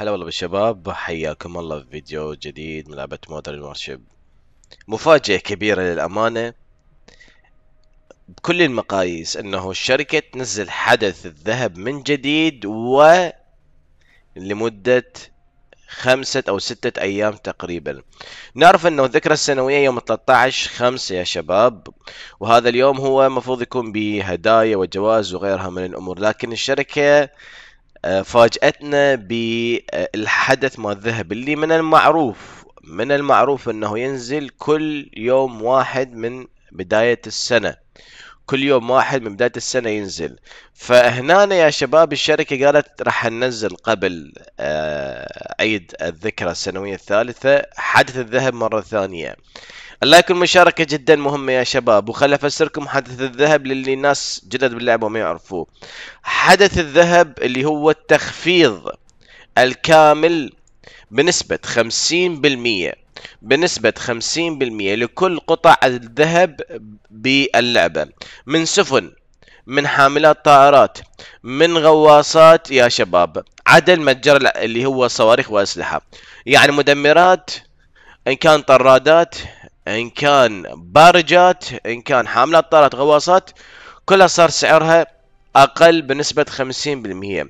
هلا والله بالشباب، حياكم الله في فيديو جديد من لعبة مودرن وارشيب. مفاجأة كبيرة للأمانة بكل المقاييس، انه الشركة تنزل حدث الذهب من جديد لمدة 5 أو 6 أيام تقريبا. نعرف أنه الذكرى السنوية يوم 13/5 يا شباب، وهذا اليوم هو المفروض يكون بهدايا وجوائز وغيرها من الأمور، لكن الشركة فاجأتنا بالحدث مال الذهب اللي من المعروف أنه ينزل كل يوم واحد من بداية السنة. كل يوم واحد من بداية السنة ينزل، فهنا يا شباب الشركة قالت راح ننزل قبل عيد الذكرى السنوية الثالثة حدث الذهب مرة ثانية. الله يكون مشاركة جدا مهمة يا شباب، وخل أفسركم حدث الذهب للي الناس جدد باللعبة وما يعرفوه. حدث الذهب اللي هو التخفيض الكامل بنسبة 50%، بنسبة 50% لكل قطع الذهب باللعبة، من سفن، من حاملات طائرات، من غواصات يا شباب، عدا المتجر اللي هو صواريخ وأسلحة، يعني مدمرات، إن كان طرادات، إن كان بارجات، إن كان حاملات طائرات، غواصات، كلها صار سعرها أقل بنسبة 50%.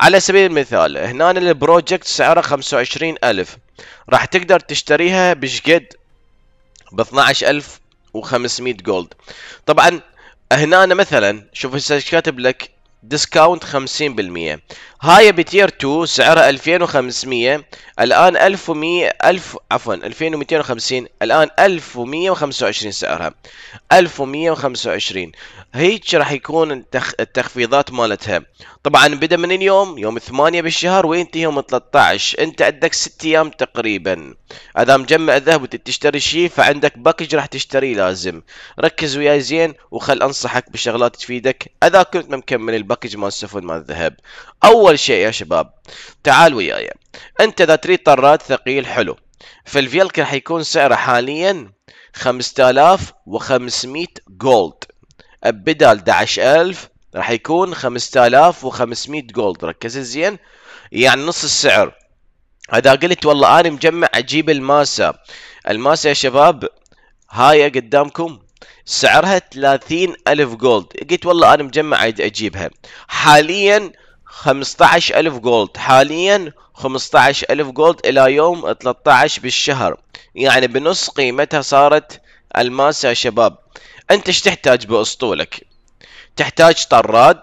على سبيل المثال هنا البروجكت سعره 25,000، راح تقدر تشتريها بشقد؟ ب 12,500 جولد. طبعا هنا مثلا شوف هسه كاتب لك ديسكاونت 50%، هاي بتير 2 سعرها 2500، الان 2250، الان 1125 سعرها، 1125. هيك راح يكون التخفيضات مالتها. طبعا بدا من اليوم يوم 8 بالشهر وينتهي يوم 13، انت عندك 6 ايام تقريبا اذا مجمع الذهب وتشتري شيء، فعندك باكج راح تشتريه. لازم ركز وياي زين، وخل انصحك بشغلات تفيدك اذا كنت مكمل الباكج مال السفن مال الذهب. اول شيء يا شباب تعال وياي، انت اذا تريد طراد ثقيل حلو، فالفيلك راح يكون سعره حاليا 5500 جولد، بدال 11,000 راح يكون 5500 جولد. ركز زين، يعني نص السعر. اذا قلت والله انا مجمع اجيب الماسة، الماسة يا شباب هاي قدامكم سعرها 30,000 جولد، قلت والله انا مجمع اجيبها، حاليا 15,000 جولد، حاليا 15,000 جولد الى يوم 13 بالشهر، يعني بنص قيمتها صارت الماسة يا شباب. انت ايش تحتاج باسطولك؟ تحتاج طراد،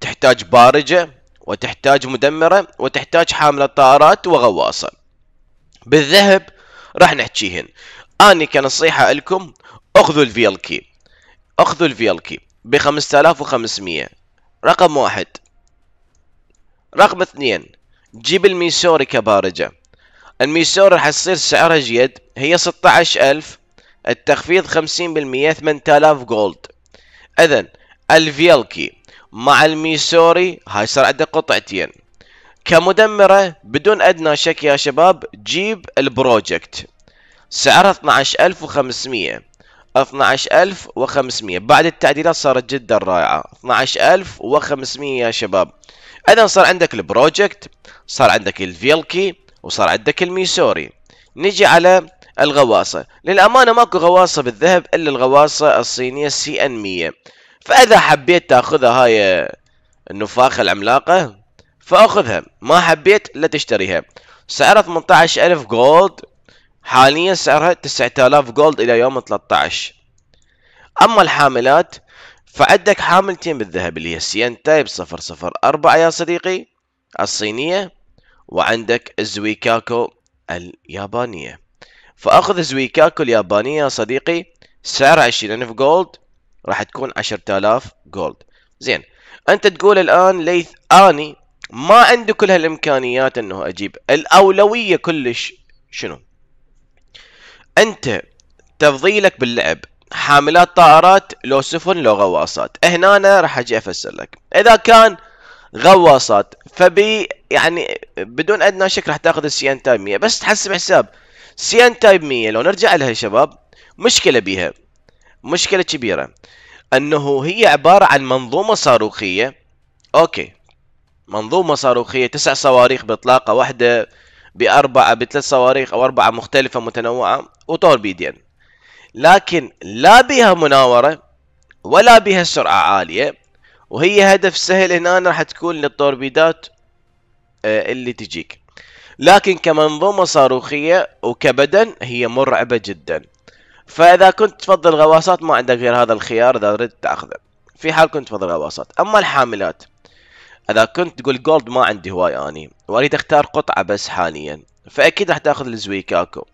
تحتاج بارجة، وتحتاج مدمرة، وتحتاج حاملة طائرات، وغواصة. بالذهب راح نحكيهن. اني كنصيحة لكم اخذوا الفيلكي، اخذوا الفيلكي ب 5500 رقم واحد. رقم اثنين جيب الميسوري كبارجة، الميسوري راح تصير سعرها جيد، هي 16,000، التخفيض 50%، 8,000 جولد. اذن الفيلكي مع الميسوري هاي صار عندك قطعتين. كمدمرة بدون ادنى شك يا شباب جيب البروجكت، سعرها 12,500، 12,500 بعد التعديلات صارت جدا رائعة، 12,500 يا شباب. اذا صار عندك البروجكت، صار عندك الفيلكي، وصار عندك الميسوري. نجي على الغواصة، للأمانة ماكو غواصة بالذهب إلا الغواصة الصينية CN100، فإذا حبيت تأخذها هاي النفاخة العملاقة فأخذها، ما حبيت لا تشتريها. سعرها 18,000 جولد، حاليا سعرها 9,000 جولد إلى يوم 13. أما الحاملات فعندك حاملتين بالذهب اللي هي CN Type 004 يا صديقي الصينية، وعندك زويكاكو اليابانية، فأخذ زويكاكو اليابانية يا صديقي سعر 20,000 جولد، راح تكون 10,000 جولد. زين، أنت تقول الآن ليث أني ما عندي كل هالإمكانيات أنه أجيب. الأولوية كلش شنو؟ أنت تفضيلك باللعب حاملات طائرات لو سفن لو غواصات. هنا أنا راح أجي أفسر لك. إذا كان غواصات فبي يعني بدون أدنى شك راح تأخذ السيان تايب 100، بس تحسب حساب CN Type 100 لو نرجع لها يا شباب مشكلة بيها، مشكلة كبيرة، انه هي عبارة عن منظومة صاروخية. اوكي منظومة صاروخية 9 صواريخ بإطلاقة واحدة ب3 صواريخ أو 4 مختلفة متنوعة وتوربيدين، لكن لا بيها مناورة ولا بيها سرعة عالية، وهي هدف سهل هنا راح تكون للتوربيدات اللي تجيك، لكن كمنظومة صاروخية وكبدن هي مرعبة جدا. فإذا كنت تفضل غواصات ما عندك غير هذا الخيار إذا ردت تأخذه، في حال كنت تفضل غواصات. أما الحاملات إذا كنت تقول جولد ما عندي هواي أني وأريد أختار قطعة بس حاليا، فأكيد راح تأخذ الزويكاكو،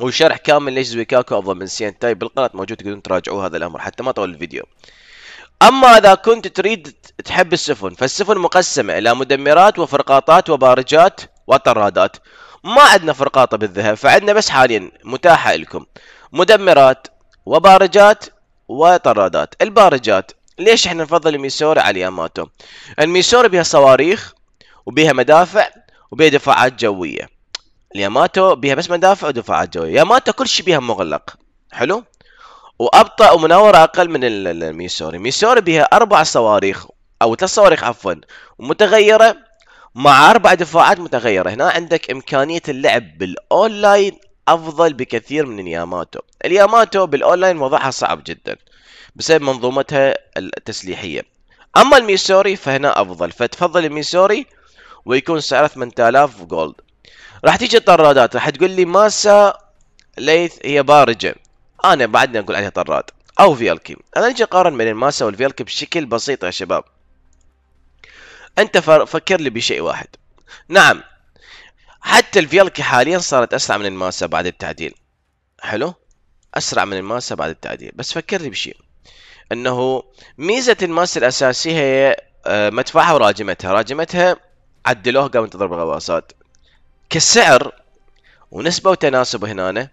وشرح كامل ليش زويكاكو أفضل من سين تايب بالقناة موجود، تقدرون تراجعوا هذا الأمر حتى ما طول الفيديو. أما إذا كنت تريد تحب السفن، فالسفن مقسمة إلى مدمرات وفرقاطات وبارجات وطرادات. ما عندنا فرقاطة بالذهب، فعندنا بس حاليا متاحة لكم مدمرات وبارجات وطرادات. البارجات ليش احنا نفضل الميسوري على الياماتو؟ الميسوري بها صواريخ وبها مدافع وبها دفاعات جوية، الياماتو بها بس مدافع ودفاعات جوية. الياماتو كل شيء بها مغلق، حلو، وأبطأ ومناورة أقل من الميسوري. الميسوري بها 4 صواريخ أو 3 صواريخ عفوا متغيرة مع 4 دفاعات متغيرة. هنا عندك إمكانية اللعب بالأونلاين أفضل بكثير من الياماتو. الياماتو بالأونلاين وضعها صعب جدا بسبب منظومتها التسليحية. أما الميسوري فهنا أفضل، فتفضل الميسوري ويكون سعره 8000 جولد. راح تيجي الطرادات، راح تقول لي ماسا ليث هي بارجة، أنا بعدنا نقول عليها طراد أو فيلكي. أنا نجي أقارن بين الماسا والفيلكي بشكل بسيط يا شباب، أنت فكر لي بشيء واحد. نعم حتى الفيلكي حاليا صارت أسرع من الماسا بعد التعديل، حلو، أسرع من الماسا بعد التعديل، بس فكر لي بشيء، أنه ميزة الماسا الأساسية هي مدفعها وراجمتها، راجمتها عدلوها قامت تضرب غواصات. كسعر ونسبة وتناسب هنا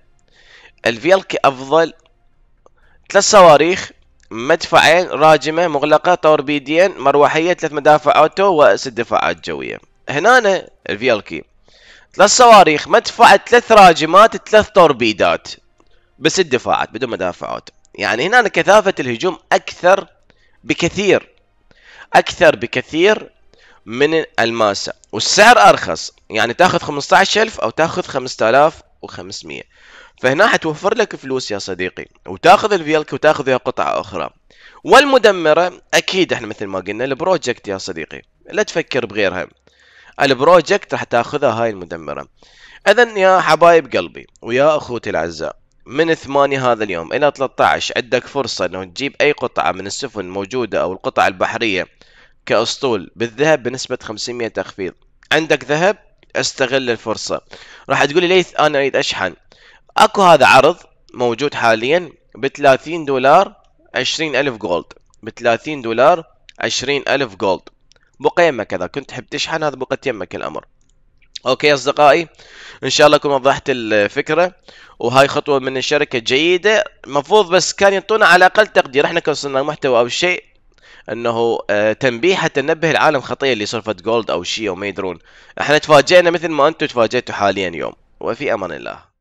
الفيلكي أفضل، 3 صواريخ، مدفعين، راجمة مغلقة، توربيدين، مروحية، 3 مدافع أوتو و6 دفاعات جوية. هنا الفيلكي 3 صواريخ، مدفع، 3 راجمات، 3 توربيدات، ب6 دفاعات بدون مدافعات. يعني هنا كثافة الهجوم أكثر بكثير، أكثر بكثير من الماسة، والسعر أرخص، يعني تاخذ 15000 أو تاخذ 5500. فهنا حتوفر لك فلوس يا صديقي، وتاخذ الفيلكي وتاخذ قطعة أخرى. والمدمرة أكيد احنا مثل ما قلنا البروجكت يا صديقي، لا تفكر بغيرها، البروجكت راح تاخذها هاي المدمرة. إذن يا حبايب قلبي ويا أخوتي الأعزاء، من 8 هذا اليوم إلى 13 عندك فرصة إنه تجيب أي قطعة من السفن الموجودة أو القطع البحرية كأسطول بالذهب بنسبة 500 تخفيض. عندك ذهب، استغل الفرصة. راح تقولي ليث أنا أريد أشحن، أكو هذا عرض موجود حاليا ب$30 20,000 جولد، ب$30 20,000 جولد، بقى يمك إذا كنت تحب تشحن، هذا بقى يمك الأمر. اوكي اصدقائي، ان شاء الله اكون وضحت الفكره، وهاي خطوه من الشركه جيده. المفروض بس كان ينطونا على اقل تقدير احنا كوصلنا محتوى او شيء، انه تنبيه حتى ننبه العالم خطيه اللي صرفت جولد او شيء وما يدرون. احنا تفاجئنا مثل ما انتم تفاجئتوا حاليا اليوم، وفي امان الله.